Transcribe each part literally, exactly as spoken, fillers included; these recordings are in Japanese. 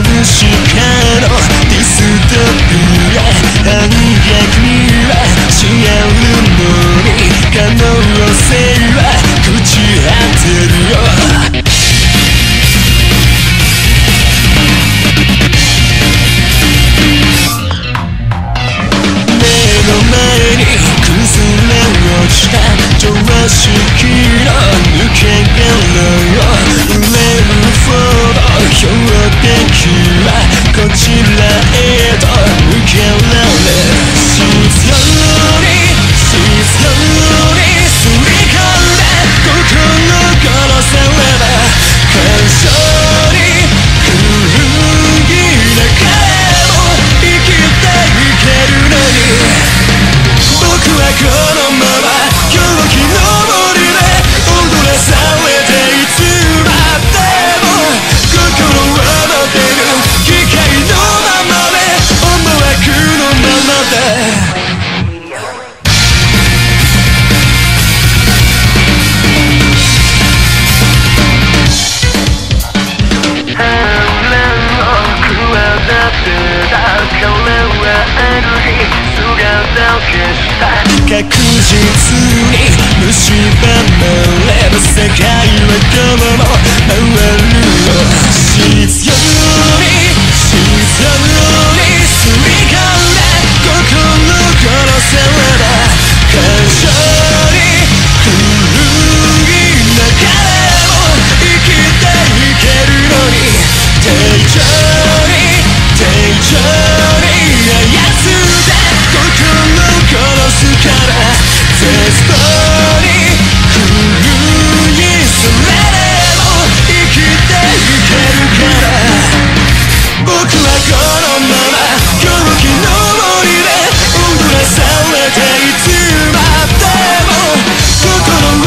しかのディストピア反逆には違うのに可能性は朽ち果てるよ。目の前に崩れ落ちた常識の抜け殻よ。売れるフォード標的はこちらへと向けられる。静かに静かに吸い込んで心殺せれば感傷に古着な彼も生きていけるのに、僕はこのまま狂気の森で踊らされていつまで確実に蝕まれる。世界はこのまま回るよ。静かに静かに吸い込んで心殺せれば感傷に狂いながらも生きていけるのに、定常に定常に操って殺すから、絶望に狂いそれでも生きていけるから、僕はこのまま狂気の森で踊らされていつまでも心は残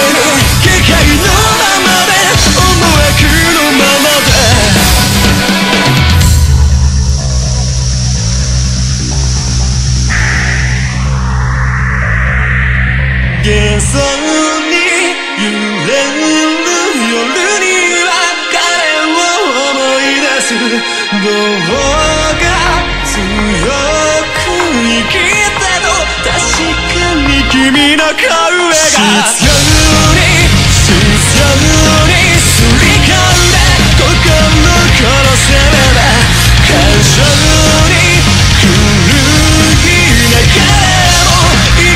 る機械のままで思惑のままで。幻想に揺れる夜には彼を思い出す。僕が強く生きたと確かに君の声が静かに静かに吸い込んで心殺せれば感傷に狂いながら「心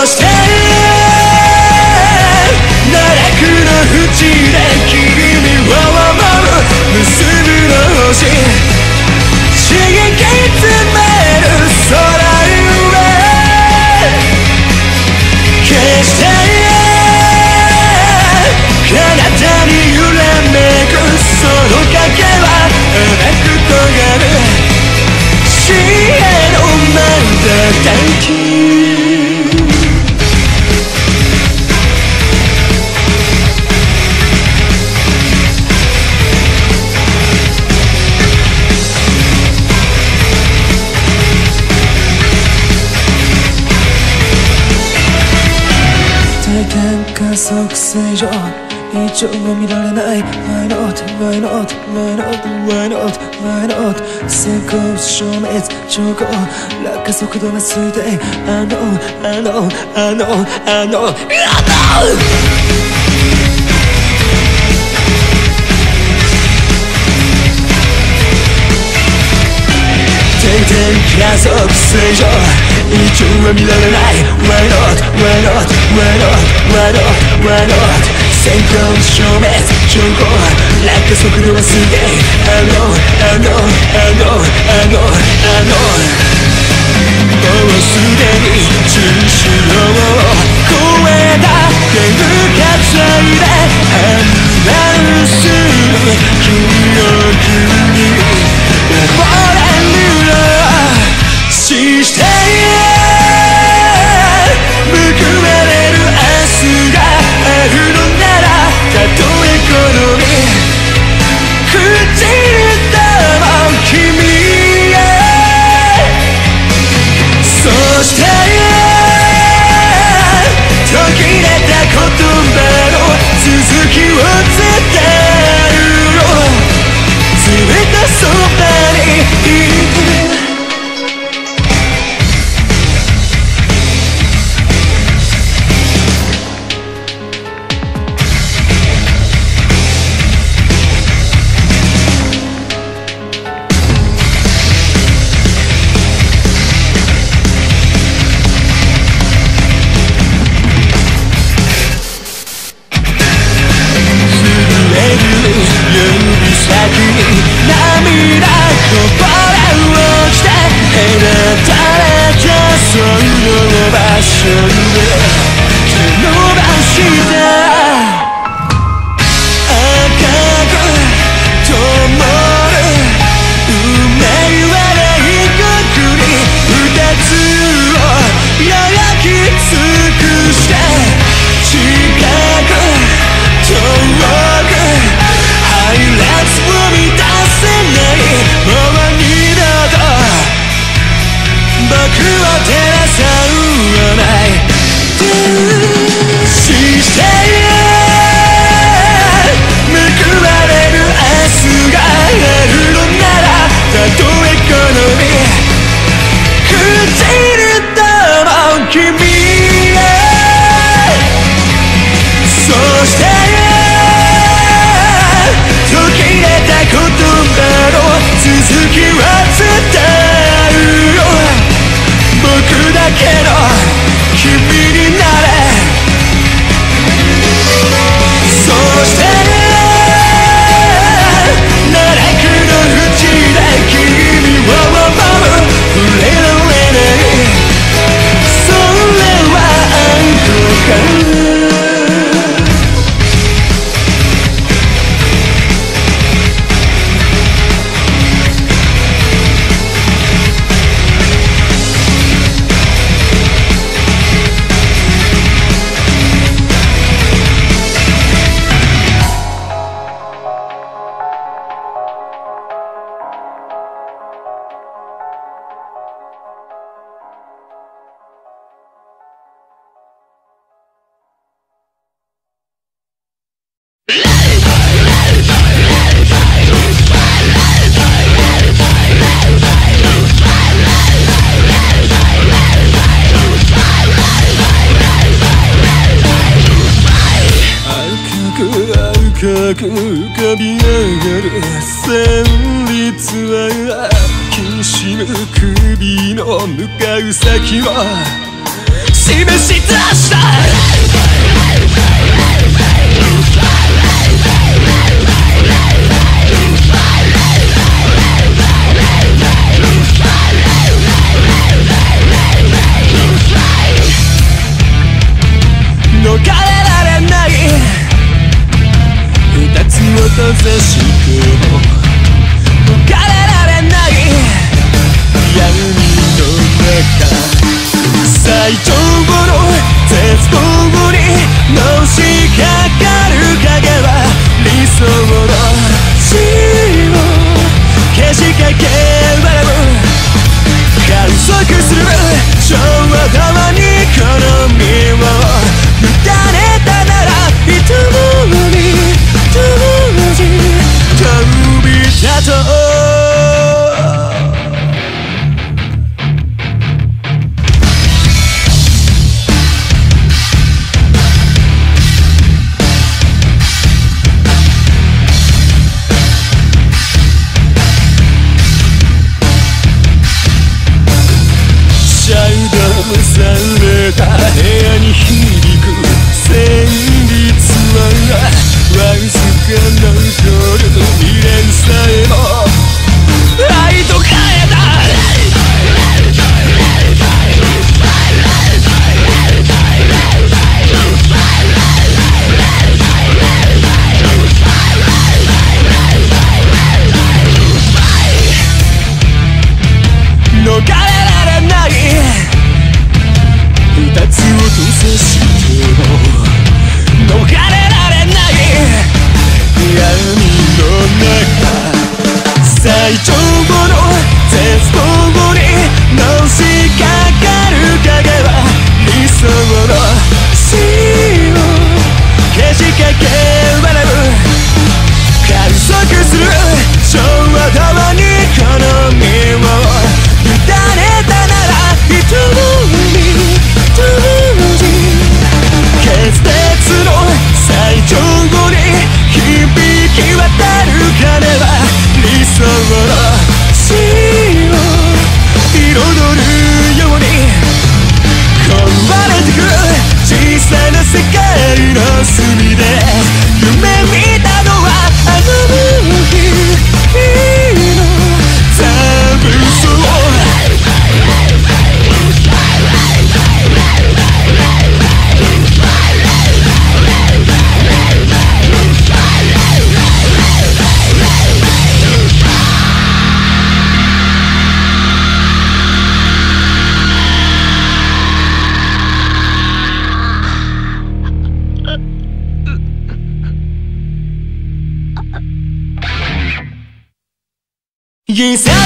をしてる奈落の淵で君を守る結ぶの星刺激詰める空上消して彼方に揺らめくその影は甘く尖る「知恵の瞬き」「体感加速水上」一応見られない Why not? Why not? Why not? Why not? Why not? 成功消滅兆候落下速度な推定 I know I know I know I know I know加速水上一応は見られない Why not? Why not? Why not? Why not? Why not? 先行消滅兆候落下速度はすげえ I know I know I know I know I know もうすでに中止を超えた天下祭であんな薄い記憶に溺れるの「報われる明日へ」があるのならたとえ好み朽ちるだろう君へ」「そして途切れた言葉の続きを伝えるよ」「ずっとそばにいる」「しむ首の向かう先を示した」Yes, I'm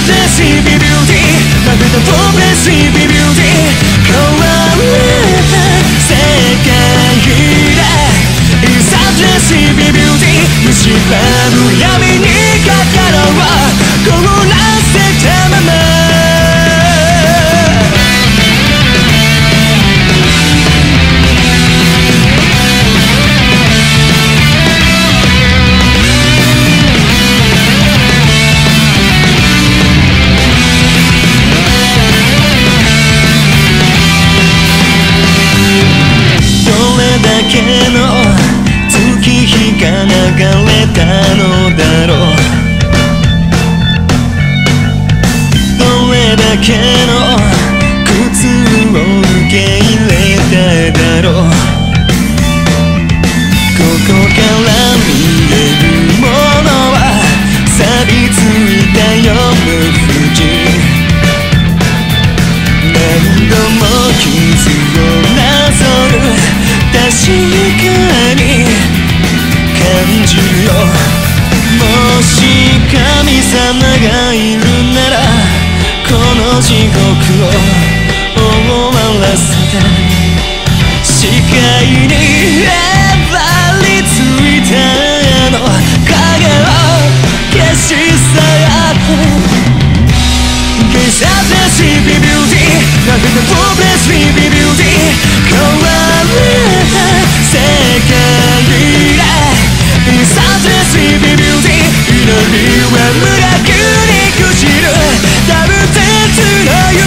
the Sleeping Beauty. I'm the top Sleeping Beauty. Come on, let's take it. Yes, I'm the Sleeping Beauty. You should have a yummy night. Got a rock. Go on, let's take time out.どれだけの苦痛を受け入れただろう。ここから見えるものは錆びついたよ無口。何度も傷をなぞる確かに感じるよ。もし神様がいるならこの地獄を終わらせて視界にへばりついたあの影を消し去ってYes, I'm the Sleeping Beauty. I'm the top Sleeping Beauty. 変われた世界で Yes, I'm the Sleeping Beauty. 祈りは無駄に朽ちるダブル鉄の夢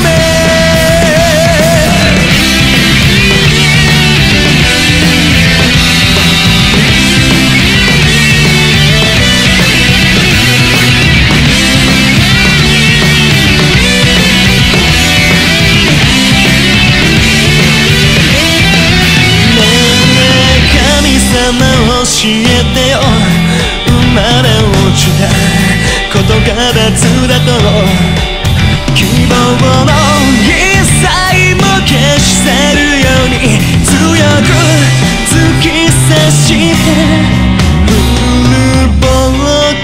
別だと希望の一切も消せるように強く突き刺して古ぼ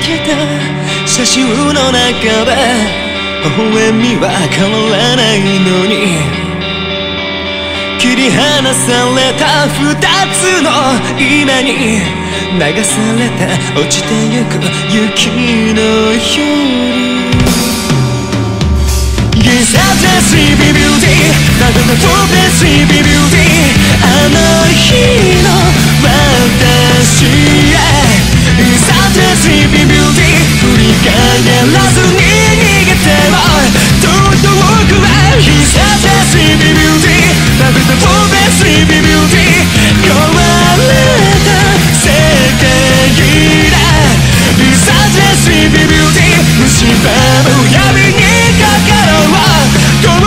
けた写真の中で微笑みは変わらないのに切り離された二つの今に流された落ちてゆく雪の夜Yes, I'm Sleeping Beauty ただの飛べ Sleeping Beauty あの日の私へ Yes, I'm Sleeping Beauty 振り返らずに逃げても遠く遠くへ Yes, I'm Sleeping Beauty「飛べ Sleeping Beauty」「壊れた世界だ」「リサーチで Sleeping Beauty」「蝕む闇に心を曇ら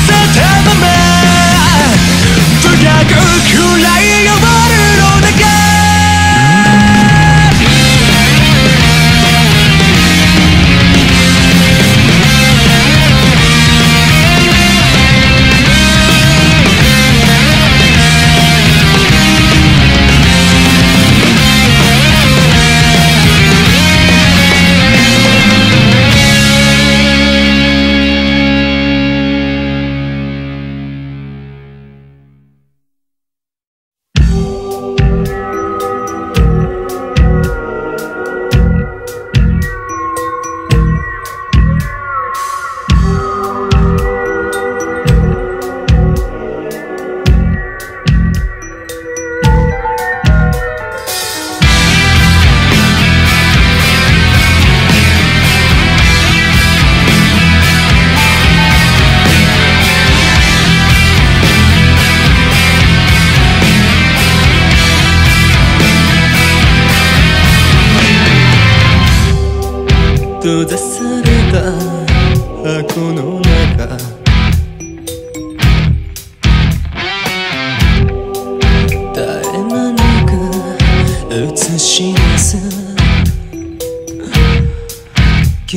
せたまま」「とにかく暗い夜の中」閉ざされた箱の中絶え間なく映し出す現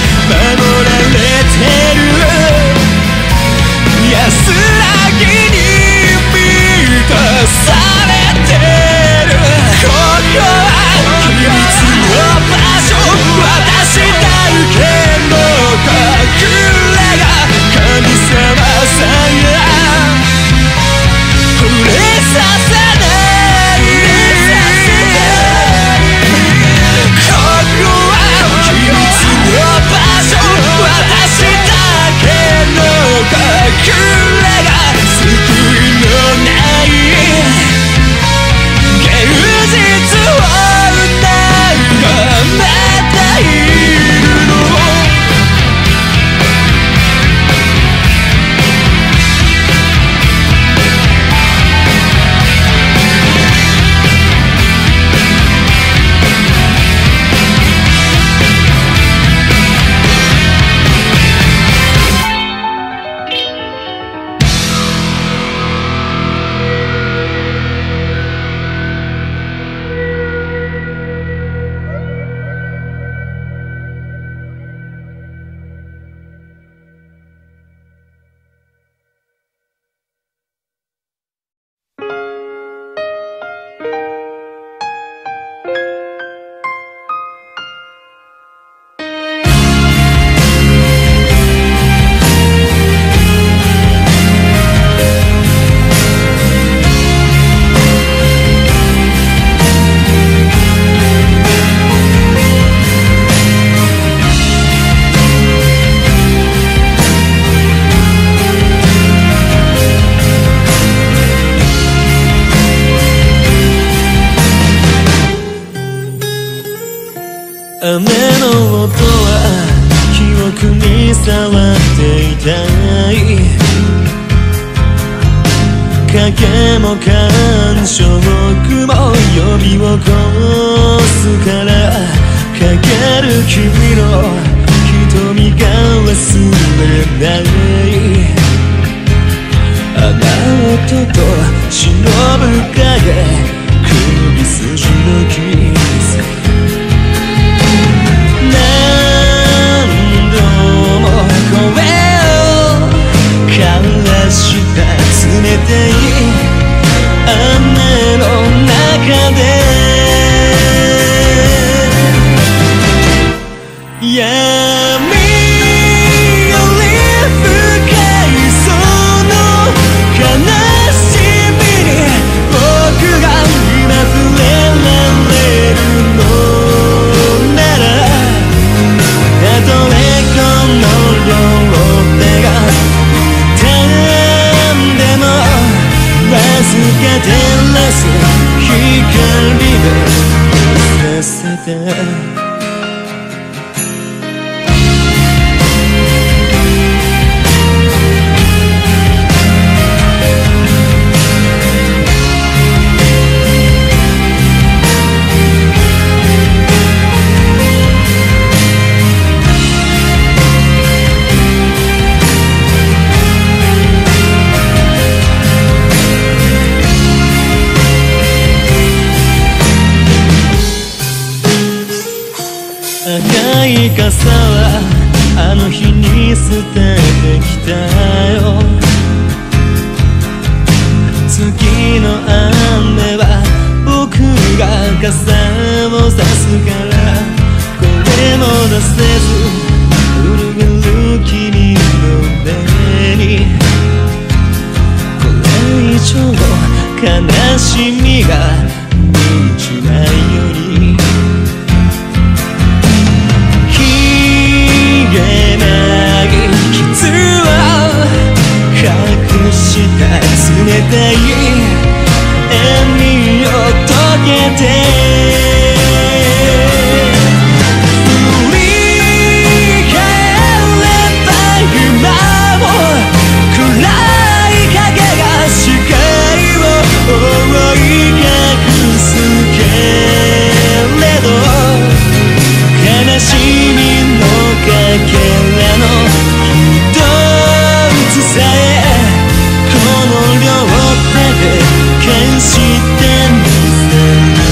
実くに触っていたい影も感触も呼び起こすからかける君の瞳が忘れないあなたと忍ぶ影首筋のキス声を交わした冷たい雨の中で闇より深いその悲しみに僕が今触れられるのならたとえこの両手が痛んでも笑ってわずか照らす光でさせて傘はあの日に捨ててきたよ次の雨は僕が傘を差すからこれも出せずぐるぐる君の目にこれ以上悲しみが満ちないより冷たい笑みを溶けて振り返れば今も暗い影が視界を覆い隠すけれど悲しみのかけらの一つさえ「してみせる「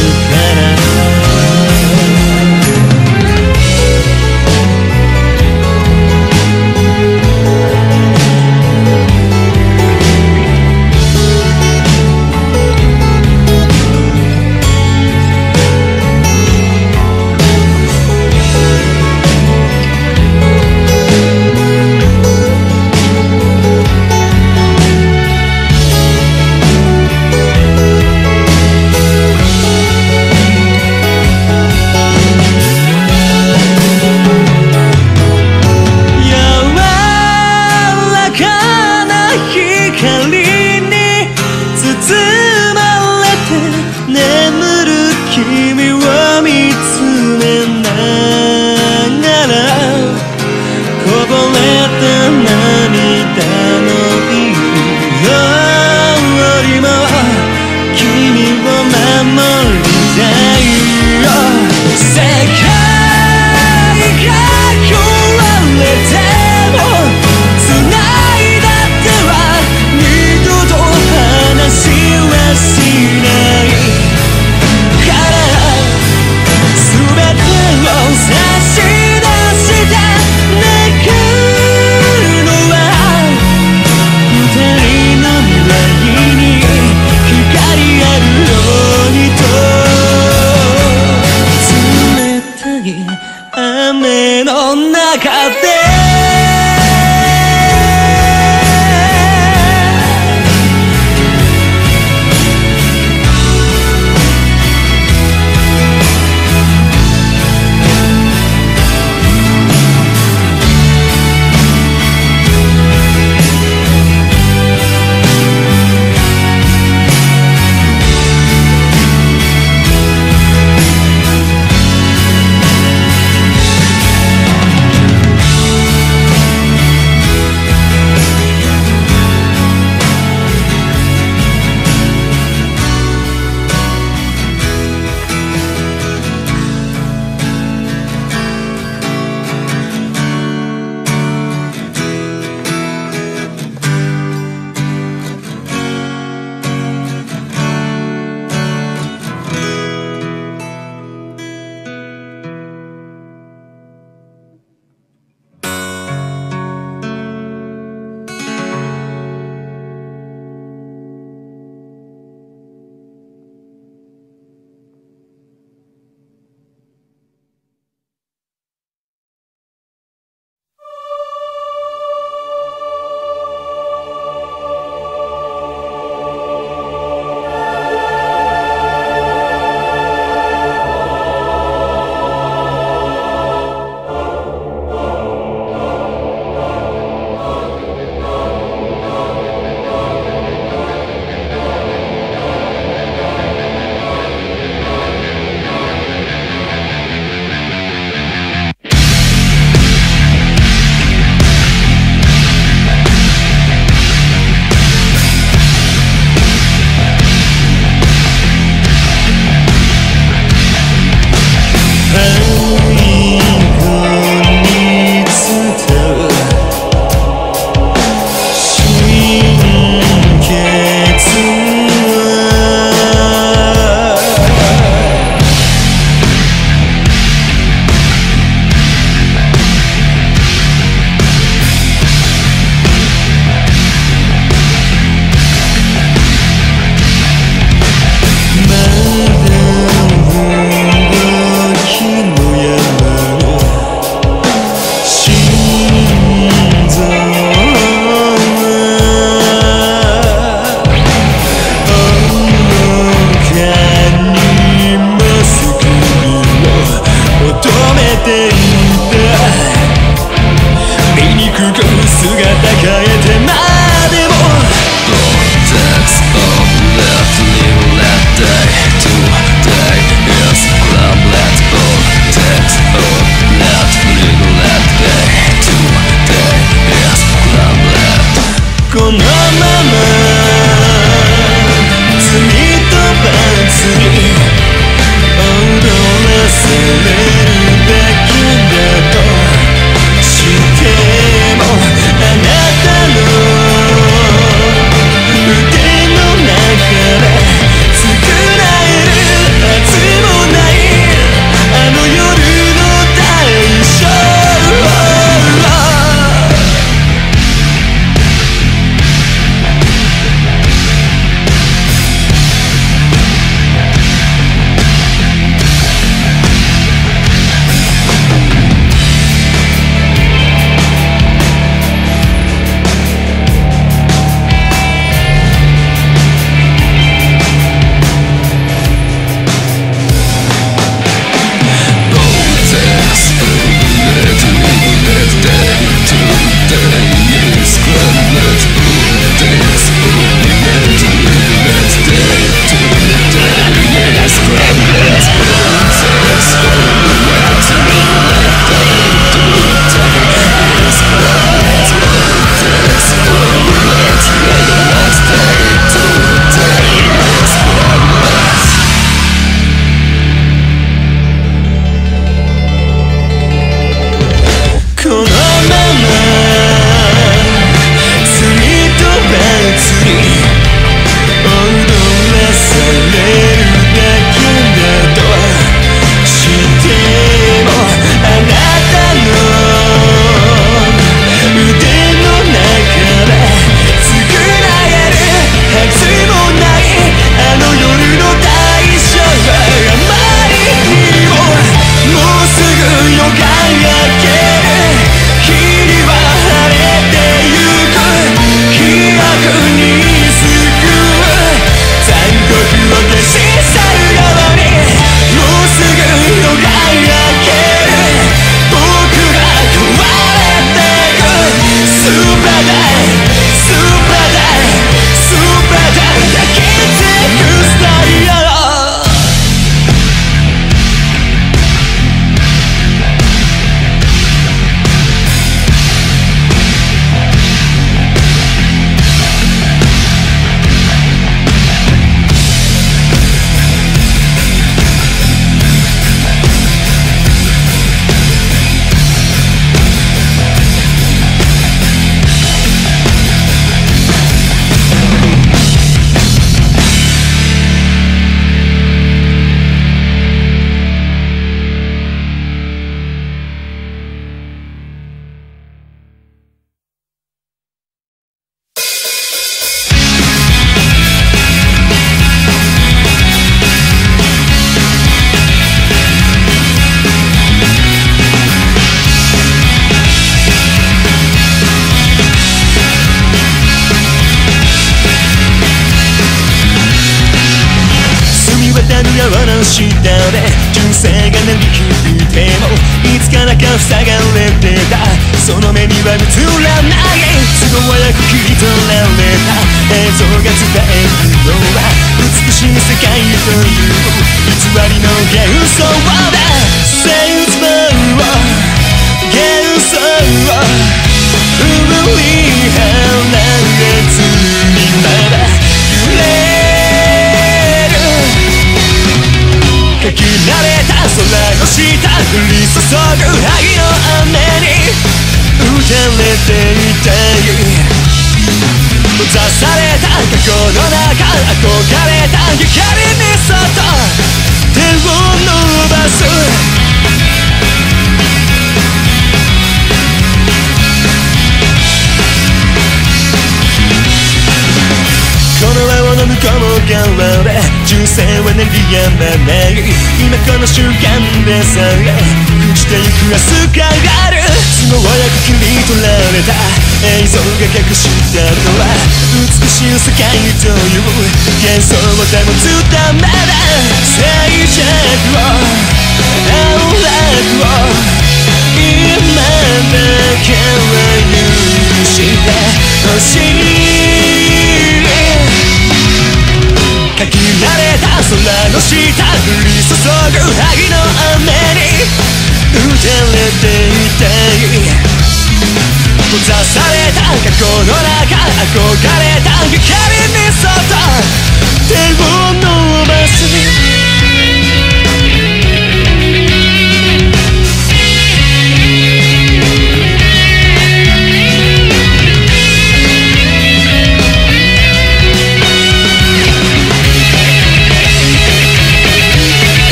の下で人生が鳴り響いてもいつからか塞がれてたその目には映らない都合悪く切り取られた映像が伝えるのは美しい世界という偽りの幻想だ。セイズマンは幻想を産み離れずにまだ揺れかき慣れた空の下降り注ぐ萩の雨に打たれていたい閉ざされた過去の中憧れた光にそっと手を伸ばすこの輪の向こう側で銃声は鳴りやまない今この瞬間でさえ朽ちてゆく明日がある都合よく切り取られた映像が隠したのは美しい世界という幻想を保つためだ。静寂を青楽を今だけは許してほしいかき慣れた空の下降り注ぐ萩の雨に打たれていたい閉ざされた過去の中憧れた光にそっと手を伸ばす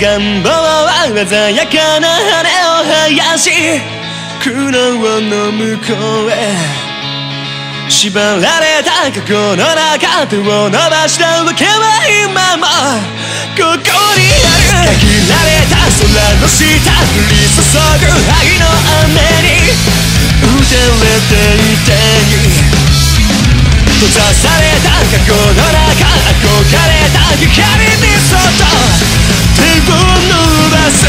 願望は鮮やかな羽を生やし苦悩の向こうへ縛られた過去の中手を伸ばしたわけは今もここにある限られた空の下降り注ぐ萩の雨に打たれていたい閉ざされた過去の中憧れた光にそっと手を伸ばす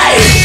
Hey!